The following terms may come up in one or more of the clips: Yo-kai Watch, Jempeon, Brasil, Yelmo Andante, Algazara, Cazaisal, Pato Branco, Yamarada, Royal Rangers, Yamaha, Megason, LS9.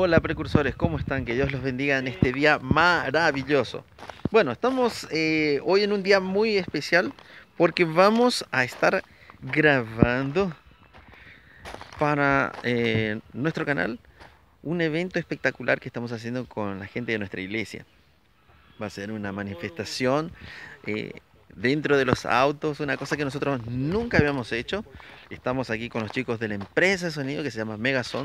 Hola precursores, ¿cómo están? Que Dios los bendiga en este día maravilloso. Bueno, estamos hoy en un día muy especial porque vamos a estar grabando para nuestro canal un evento espectacular que estamos haciendo con la gente de nuestra iglesia. Va a ser una manifestación dentro de los autos, una cosa que nosotros nunca habíamos hecho. Estamos aquí con los chicos de la empresa de sonido que se llama Megason,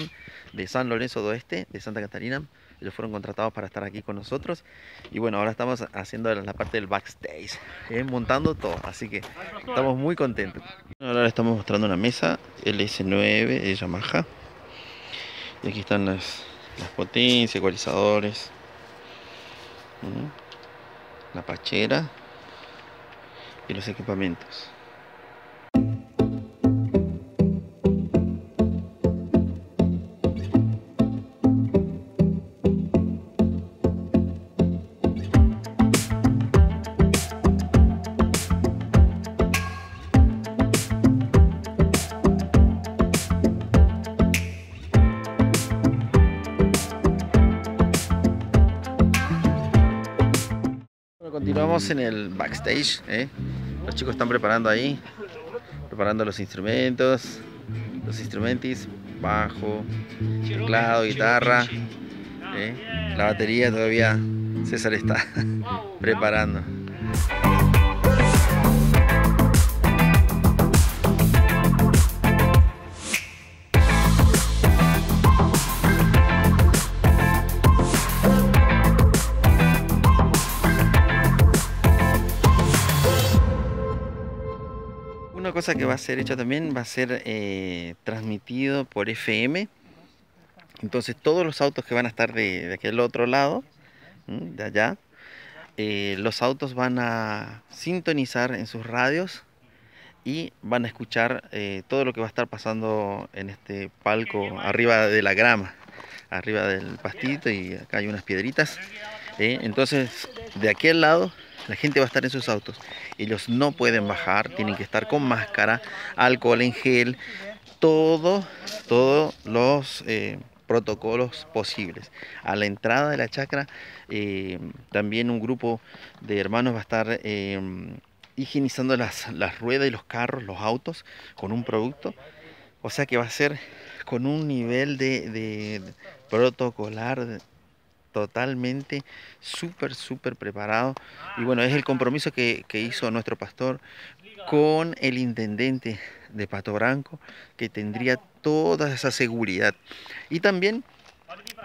de San Lorenzo de Oeste, de Santa Catarina. Ellos fueron contratados para estar aquí con nosotros. Y bueno, ahora estamos haciendo la parte del backstage, montando todo. Así que estamos muy contentos. Ahora estamos mostrando una mesa LS9 de Yamaha. Y aquí están las potencias, ecualizadores, la pachera y los equipamientos. Continuamos en el backstage, Los chicos están preparando ahí, los instrumentos, bajo, teclado, guitarra, la batería todavía César está preparando. Una cosa que va a ser hecha también, va a ser transmitido por FM. Entonces todos los autos que van a estar de aquel otro lado, de allá, los autos van a sintonizar en sus radios y van a escuchar todo lo que va a estar pasando en este palco arriba de la grama, arriba del pastito, y acá hay unas piedritas. Entonces de aquel lado la gente va a estar en sus autos. Ellos no pueden bajar, tienen que estar con máscara, alcohol en gel, todos los protocolos posibles. A la entrada de la chacra también un grupo de hermanos va a estar higienizando las ruedas y los carros, los autos, con un producto. O sea que va a ser con un nivel de protocolar totalmente súper preparado. Y bueno, es el compromiso que hizo nuestro pastor con el intendente de Pato Branco, que tendría toda esa seguridad. Y también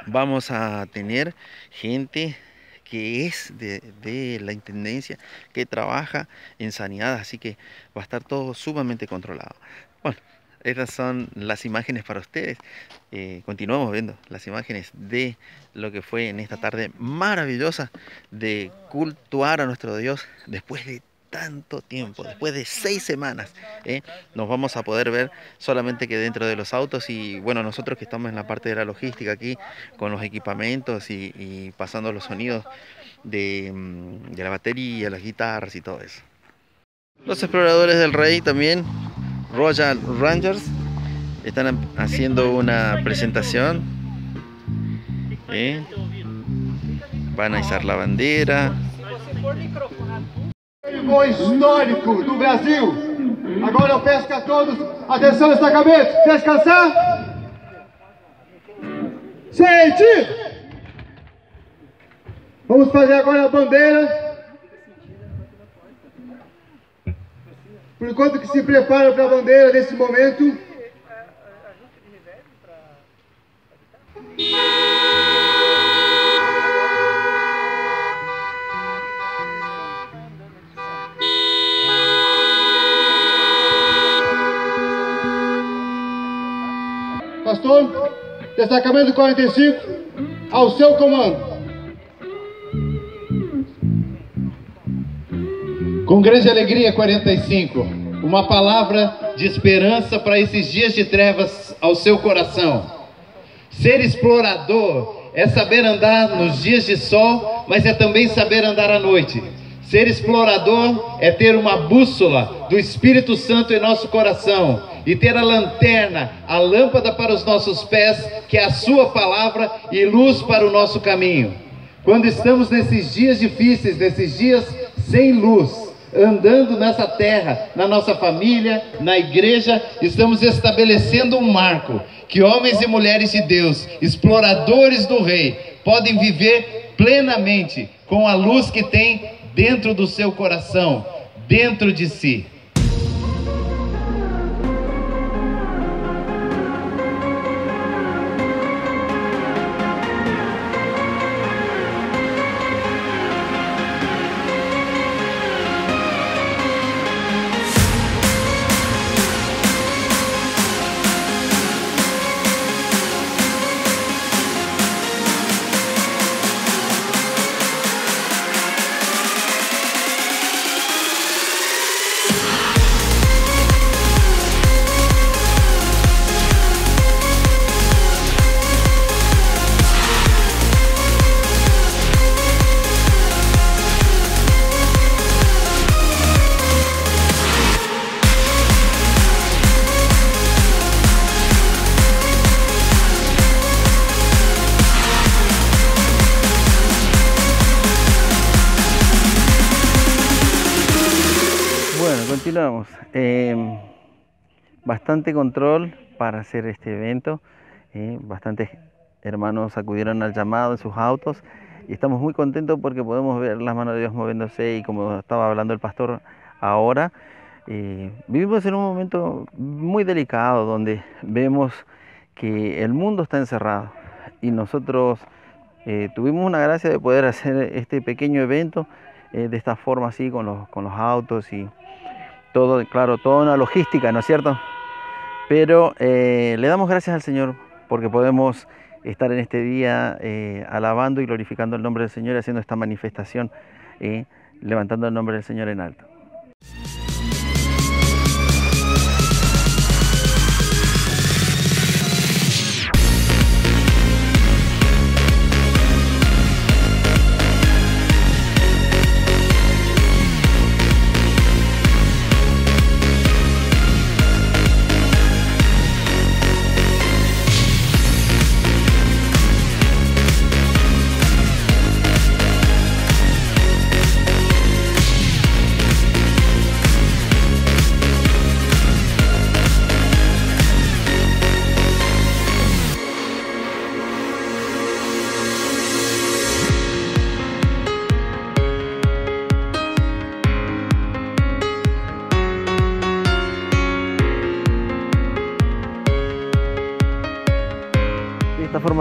vamos a tener gente que es de la intendencia, que trabaja en sanidad, así que va a estar todo sumamente controlado. Bueno, estas son las imágenes para ustedes. Continuamos viendo las imágenes de lo que fue en esta tarde maravillosa de cultuar a nuestro Dios después de tanto tiempo, después de 6 semanas. Nos vamos a poder ver solamente que dentro de los autos, y bueno, nosotros que estamos en la parte de la logística aquí con los equipamientos y pasando los sonidos de la batería, las guitarras y todo eso. Los exploradores del rey también, Royal Rangers, están haciendo una presentación. Van a izar la bandera. Histórico do Brasil. Agora eu peço que a todos, atenção no destacamento, descansar. Gente, vamos fazer agora a bandeira. Por enquanto que se prepara para a bandeira nesse momento. Pastor, destacamento 45, ao seu comando. Com grande alegria, 45, uma palavra de esperança para esses dias de trevas ao seu coração. Ser explorador é saber andar nos dias de sol, mas é também saber andar à noite. Ser explorador é ter uma bússola do Espírito Santo em nosso coração e ter a lanterna, a lâmpada para os nossos pés, que é a sua palavra e luz para o nosso caminho. Quando estamos nesses dias difíceis, nesses dias sem luz, andando nessa terra, na nossa família, na igreja, estamos estabelecendo um marco que homens e mulheres de Deus, exploradores do Rei, podem viver plenamente com a luz que tem dentro do seu coração, dentro de si. Continuamos. Bastante control para hacer este evento. Bastantes hermanos acudieron al llamado en sus autos y estamos muy contentos porque podemos ver las manos de Dios moviéndose, y como estaba hablando el pastor ahora, vivimos en un momento muy delicado donde vemos que el mundo está encerrado, y nosotros tuvimos una gracia de poder hacer este pequeño evento de esta forma, así con los autos y todo, claro, toda una logística, ¿no es cierto? Pero le damos gracias al Señor porque podemos estar en este día alabando y glorificando el nombre del Señor, haciendo esta manifestación, levantando el nombre del Señor en alto.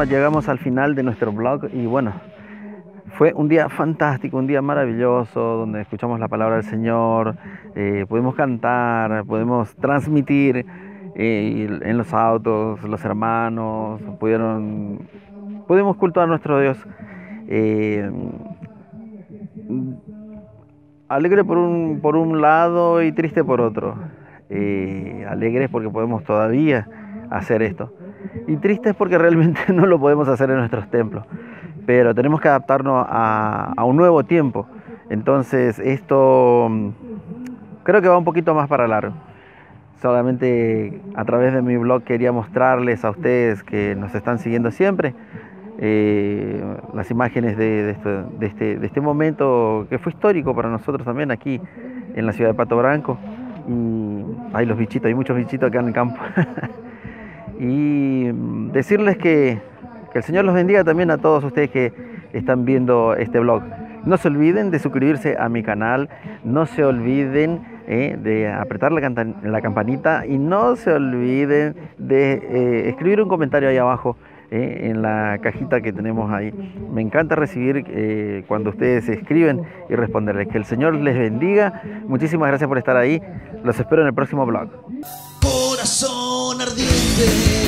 Llegamos al final de nuestro blog y bueno, fue un día fantástico, un día maravilloso donde escuchamos la palabra del Señor, pudimos cantar, pudimos transmitir en los autos, los hermanos, pudimos cultuar a nuestro Dios. Alegre por un lado y triste por otro. Alegres porque podemos todavía hacer esto. Y tristes porque realmente no lo podemos hacer en nuestros templos, pero tenemos que adaptarnos a un nuevo tiempo. Entonces esto creo que va un poquito más para largo. Solamente a través de mi blog quería mostrarles a ustedes que nos están siguiendo siempre las imágenes de este momento que fue histórico para nosotros también aquí en la ciudad de Pato Branco. Y hay los bichitos, hay muchos bichitos acá en el campo. Y decirles que el Señor los bendiga también a todos ustedes que están viendo este vlog. No se olviden de suscribirse a mi canal, no se olviden de apretar la campanita, y no se olviden de escribir un comentario ahí abajo en la cajita que tenemos ahí. Me encanta recibir cuando ustedes escriben y responderles. Que el Señor les bendiga. Muchísimas gracias por estar ahí. Los espero en el próximo vlog. Corazón ardiente.